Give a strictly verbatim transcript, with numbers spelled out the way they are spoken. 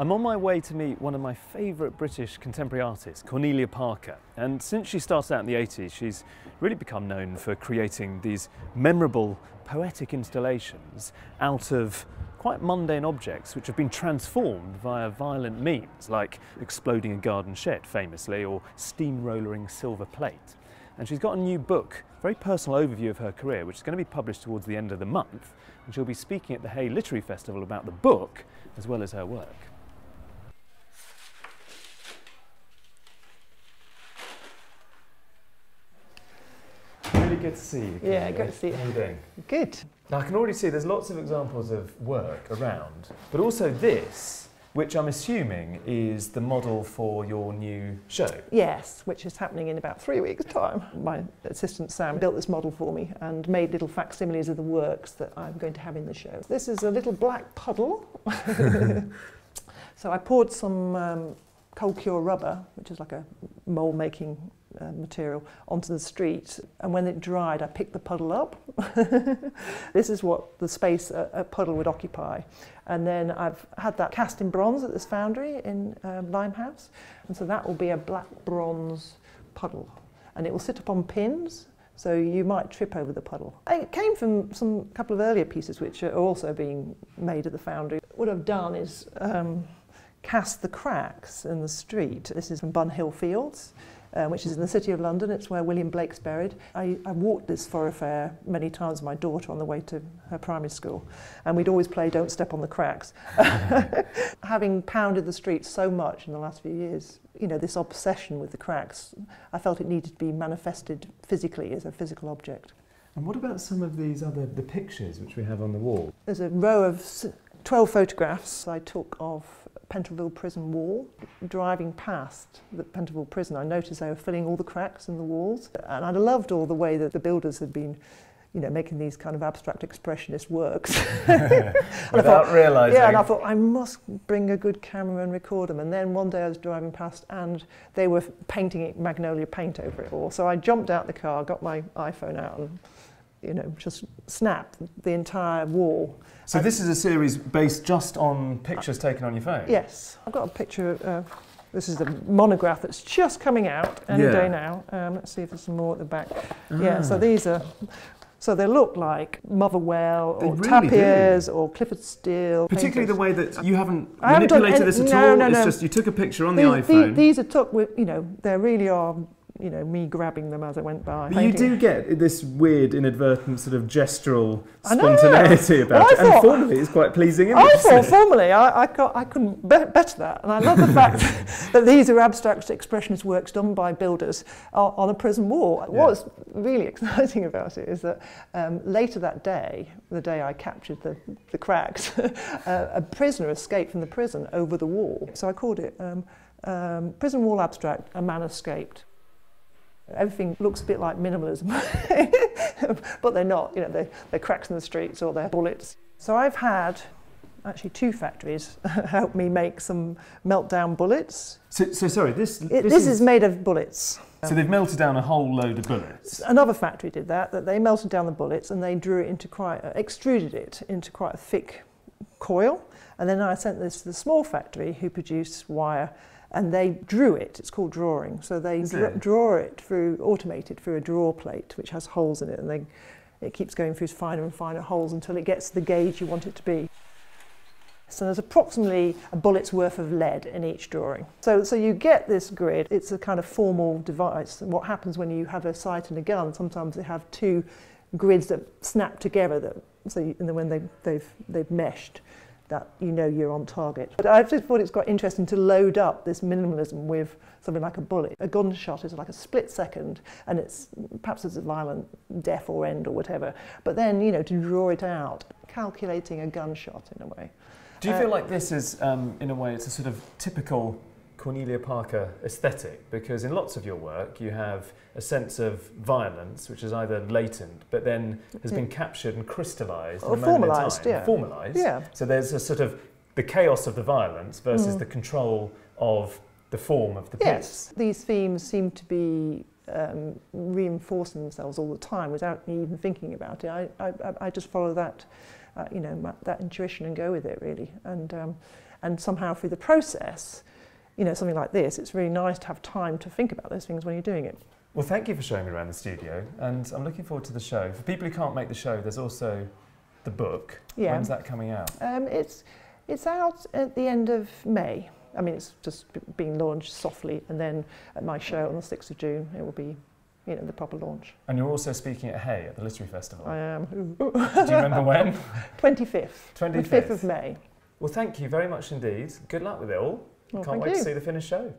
I'm on my way to meet one of my favourite British contemporary artists, Cornelia Parker. And since she started out in the eighties, she's really become known for creating these memorable poetic installations out of quite mundane objects which have been transformed via violent means, like exploding a garden shed, famously, or steamrollering silver plate. And she's got a new book, a very personal overview of her career, which is going to be published towards the end of the month. And she'll be speaking at the Hay Literary Festival about the book as well as her work. Good to see you. Yeah, good to see you. How are you doing? Good. Now I can already see there's lots of examples of work around, but also this, which I'm assuming is the model for your new show. Yes, which is happening in about three weeks' time. My assistant Sam built this model for me and made little facsimiles of the works that I'm going to have in the show. This is a little black puddle. So I poured some um, cold cure rubber, which is like a mould making Uh, material, onto the street, and when it dried I picked the puddle up. This is what the space a, a puddle would occupy, and then I've had that cast in bronze at this foundry in um, Limehouse, and so that will be a black bronze puddle, and it will sit up on pins, so you might trip over the puddle. It came from some couple of earlier pieces which are also being made at the foundry. What I've done is um, cast the cracks in the street. This is from Bunhill Fields, Uh, which is in the city of London. It's where William Blake's buried. I, I walked this thoroughfare many times with my daughter on the way to her primary school, and we'd always play Don't Step on the Cracks. Having pounded the streets so much in the last few years, you know, this obsession with the cracks, I felt it needed to be manifested physically as a physical object. And what about some of these other the pictures which we have on the wall? There's a row of twelve photographs I took of Pentonville prison wall. Driving past the Pentonville prison, I noticed they were filling all the cracks in the walls, and I loved all the way that the builders had been, you know, making these kind of abstract expressionist works. Without realising. Yeah, and I thought, I must bring a good camera and record them. And then one day I was driving past and they were painting it, magnolia paint over it all. So I jumped out the car, got my iPhone out and, you know, just snap the entire wall. So and this is a series based just on pictures I, taken on your phone? Yes. I've got a picture of, uh, this is the monograph that's just coming out any yeah. day now. Um, let's see if there's some more at the back. Ah. Yeah, so these are, so they look like Motherwell or really Tàpies do. or Clyfford Still. Particularly painters. The way that you haven't I manipulated haven't this at no, all, no, it's no. just you took a picture on these, the iPhone. These, these are took with, you know, they really are, you know, me grabbing them as I went by. But you do get this weird, inadvertent sort of gestural spontaneity about well, it, thought, and formally it's quite pleasing. I thought formally, I, I, can't, I couldn't bet better that, and I love the fact that these are abstract expressionist works done by builders uh, on a prison wall. Yeah. What's really exciting about it is that um, later that day, the day I captured the, the cracks, uh, a prisoner escaped from the prison over the wall. So I called it um, um, Prison Wall Abstract, A Man Escaped. Everything looks a bit like minimalism, but they're not, you know, they're, they're cracks in the streets or they're bullets. So I've had actually two factories help me make some meltdown bullets. So, so sorry, this... It, this this is, is made of bullets. So they've melted down a whole load of bullets? Another factory did that, that they melted down the bullets and they drew it into quite, uh, extruded it into quite a thick coil. And then I sent this to the small factory who produced wire, and they drew it. It's called drawing. So they it? draw it through, automated through a draw plate, which has holes in it, and they, it keeps going through finer and finer holes until it gets to the gauge you want it to be. So there's approximately a bullet's worth of lead in each drawing. So, so you get this grid. It's a kind of formal device. And what happens when you have a sight and a gun, sometimes they have two grids that snap together, that, so you, and then when they, they've, they've meshed, that you know you're on target. But I just thought it's quite interesting to load up this minimalism with something like a bullet. A gunshot is like a split second, and it's perhaps it's a violent death or end or whatever. But then, you know, to draw it out, calculating a gunshot in a way. Do you uh, feel like this is, um, in a way, it's a sort of typical Cornelia Parker aesthetic? Because in lots of your work you have a sense of violence which is either latent but then has been captured and crystallised in a moment in time. Yeah. Formalised. Yeah. So there's a sort of the chaos of the violence versus mm. the control of the form of the piece. Yes, these themes seem to be um, reinforcing themselves all the time without me even thinking about it. I, I, I just follow that uh, you know, my, that intuition and go with it, really. And um, and somehow through the process, you know, something like this, it's really nice to have time to think about those things when you're doing it. Well, thank you for showing me around the studio, and I'm looking forward to the show. For people who can't make the show, there's also the book. Yeah. When's that coming out? Um, it's it's out at the end of May. I mean, it's just being launched softly, and then at my show on the sixth of June, it will be, you know, the proper launch. And you're also speaking at Hay, at the Literary Festival. I am. Do you remember when? twenty-fifth. twenty-fifth. The fifth of May. Well, thank you very much indeed. Good luck with it all. Well, Can't wait you. to see the finished show.